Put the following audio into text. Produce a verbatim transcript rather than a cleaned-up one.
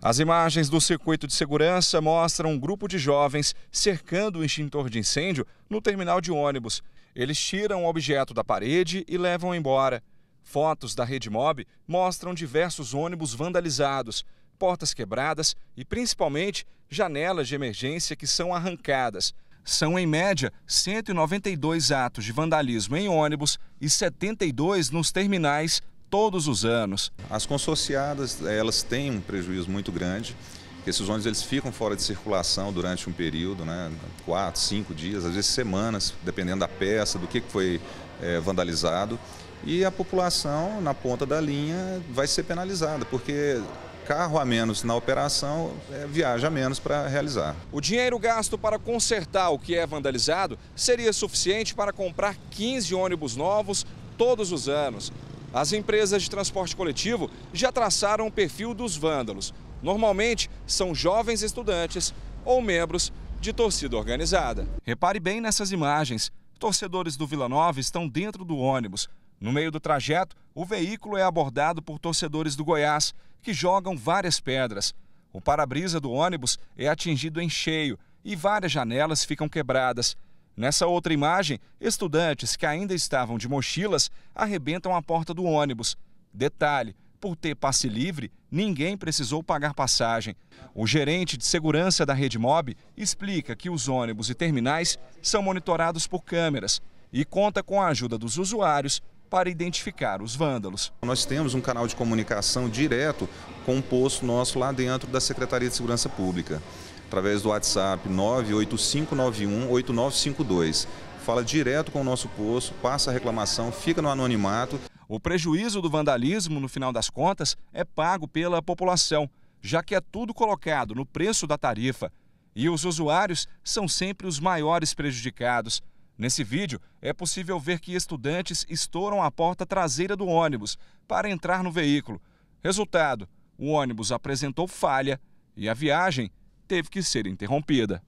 As imagens do circuito de segurança mostram um grupo de jovens cercando o extintor de incêndio no terminal de ônibus. Eles tiram o objeto da parede e levam embora. Fotos da rede M O B mostram diversos ônibus vandalizados, portas quebradas e, principalmente, janelas de emergência que são arrancadas. São, em média, cento e noventa e dois atos de vandalismo em ônibus e setenta e dois nos terminais todos os anos. As consorciadas, elas têm um prejuízo muito grande, porque esses ônibus eles ficam fora de circulação durante um período, né, quatro, cinco dias, às vezes semanas, dependendo da peça, do que foi é, vandalizado. E a população, na ponta da linha, vai ser penalizada, porque carro a menos na operação, é, viaja a menos para realizar. O dinheiro gasto para consertar o que é vandalizado seria suficiente para comprar quinze ônibus novos todos os anos. As empresas de transporte coletivo já traçaram o perfil dos vândalos. Normalmente são jovens estudantes ou membros de torcida organizada. Repare bem nessas imagens. Torcedores do Vila Nova estão dentro do ônibus. No meio do trajeto, o veículo é abordado por torcedores do Goiás, que jogam várias pedras. O para-brisa do ônibus é atingido em cheio e várias janelas ficam quebradas. Nessa outra imagem, estudantes que ainda estavam de mochilas arrebentam a porta do ônibus. Detalhe, por ter passe livre, ninguém precisou pagar passagem. O gerente de segurança da rede M O B explica que os ônibus e terminais são monitorados por câmeras e conta com a ajuda dos usuários para identificar os vândalos. Nós temos um canal de comunicação direto com o posto nosso lá dentro da Secretaria de Segurança Pública, através do WhatsApp nove oito cinco nove um oito nove cinco dois. Fala direto com o nosso posto, passa a reclamação, fica no anonimato. O prejuízo do vandalismo, no final das contas, é pago pela população, já que é tudo colocado no preço da tarifa. E os usuários são sempre os maiores prejudicados. Nesse vídeo, é possível ver que estudantes estouram a porta traseira do ônibus para entrar no veículo. Resultado, o ônibus apresentou falha e a viagem teve que ser interrompida.